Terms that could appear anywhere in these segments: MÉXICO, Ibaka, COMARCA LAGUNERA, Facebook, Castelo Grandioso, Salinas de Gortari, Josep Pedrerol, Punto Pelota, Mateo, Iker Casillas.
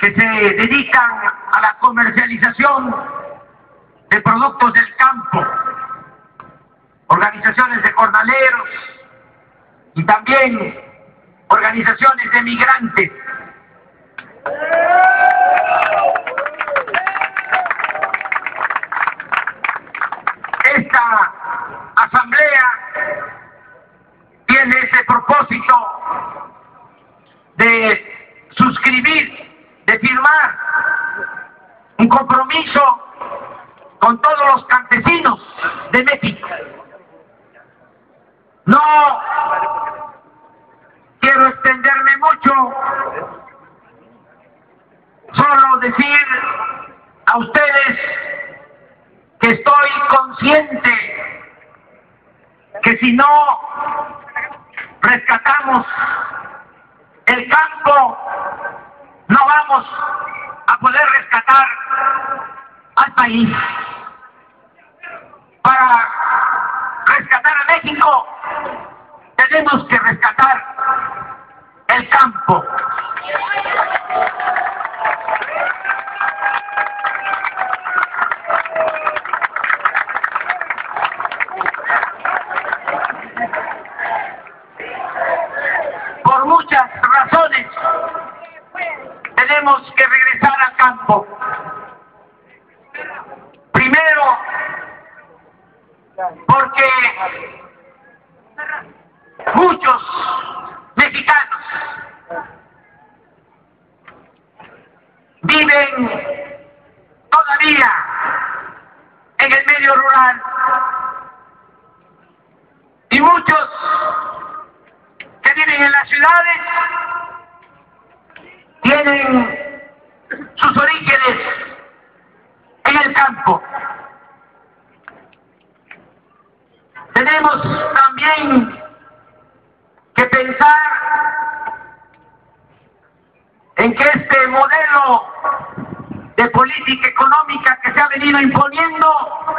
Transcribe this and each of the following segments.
que se dedican a la comercialización de productos del campo, organizaciones de jornaleros y también organizaciones de migrantes. Esta asamblea tiene ese propósito de suscribir, de firmar un compromiso con todos los campesinos de México. No quiero extenderme mucho, solo decir a ustedes que estoy consciente que si no rescatamos el campo, no vamos a poder rescatar al país. Para rescatar a México, tenemos que rescatar el campo. Por muchas razones tenemos que regresar al campo. Primero, porque muchos mexicanos viven todavía en el medio rural y muchos que viven en las ciudades tienen sus orígenes en el campo. Tenemos también que pensar en que este modelo de política económica que se ha venido imponiendo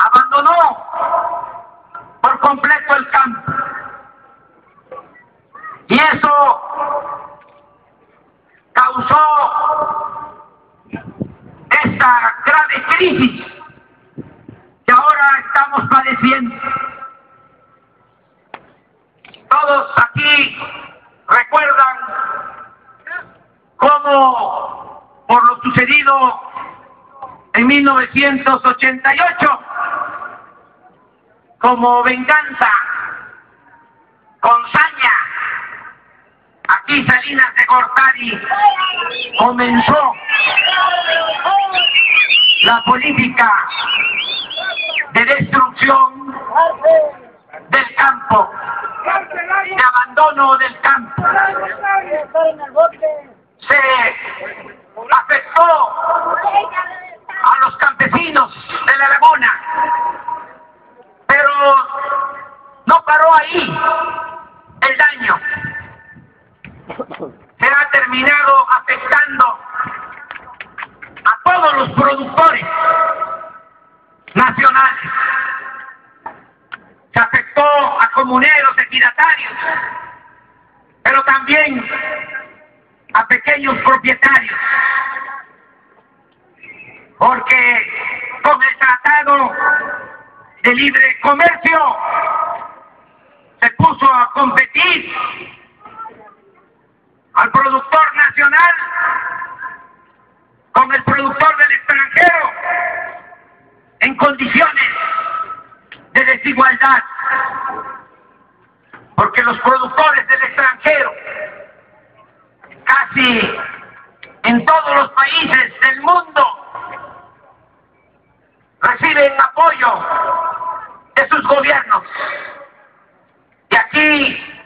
abandonó por completo el campo. Y eso causó esta grave crisis que ahora estamos padeciendo. Todos aquí recuerdan cómo, por lo sucedido en 1988, como venganza, con saña, aquí Salinas de Gortari comenzó la política de destrucción del campo, de abandono del campo. Se afectó a los campesinos de la laguna, pero no paró ahí el daño. Se ha terminado afectando a todos los productores nacionales. Se afectó a comuneros, ejidatarios, pero también a pequeños propietarios, porque con el Tratado de Libre Comercio se puso a competir al productor nacional con el productor del extranjero en condiciones de desigualdad, porque los productores del extranjero, casi en todos los países del mundo, reciben apoyo de sus gobiernos, y aquí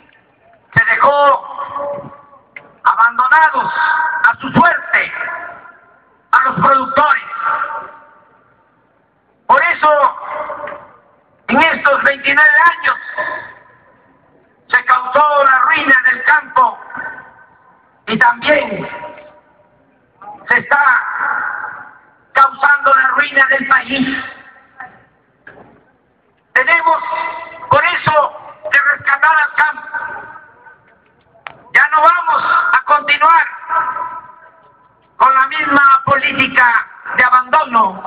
se dejó abandonados a su suerte a los productores. Por eso, en estos 29 años se causó la ruina del campo y también se está causando la ruina del país. Tenemos, por eso, que rescatar al campo. Ya no vamos a continuar misma política de abandono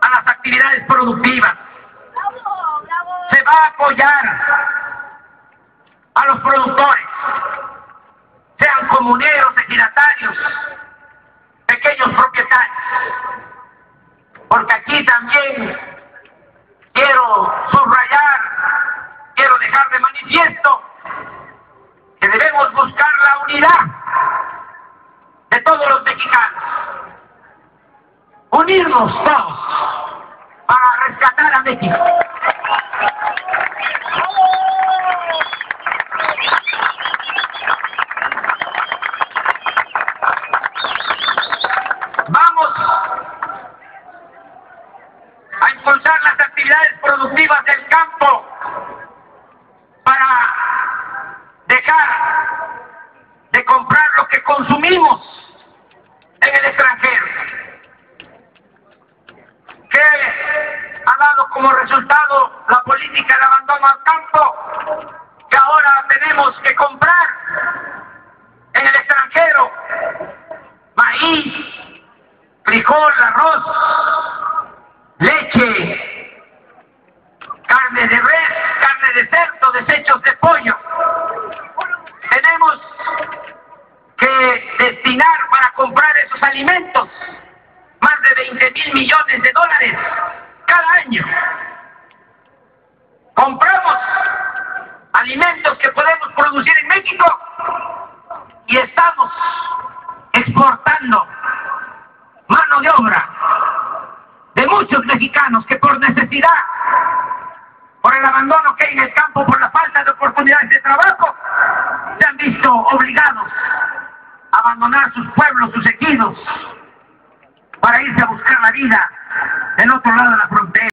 a las actividades productivas. Se va a apoyar a los productores, sean comuneros, ejidatarios, pequeños propietarios, porque aquí también quiero subrayar, quiero dejar de manifiesto que debemos buscar la unidad de todos los mexicanos, unirnos todos para rescatar a México. Vamos a impulsar las actividades productivas del campo para dejar de comprar lo que consumimos en el extranjero, que ha dado como resultado la política de abandono al campo, que ahora tenemos que comprar en el extranjero maíz, frijol, arroz, leche, carne de res, carne de cerdo, desechos de pollo. Tenemos que destinar para comprar esos alimentos más de 20.000 millones de dólares cada año. Compramos alimentos que podemos producir en México y estamos exportando mano de obra de muchos mexicanos que por necesidad, por el abandono que hay en el campo, por la falta de oportunidades de trabajo, se han visto obligados a abandonar sus pueblos, sus ejidos, para irse a buscar la vida del otro lado de la frontera.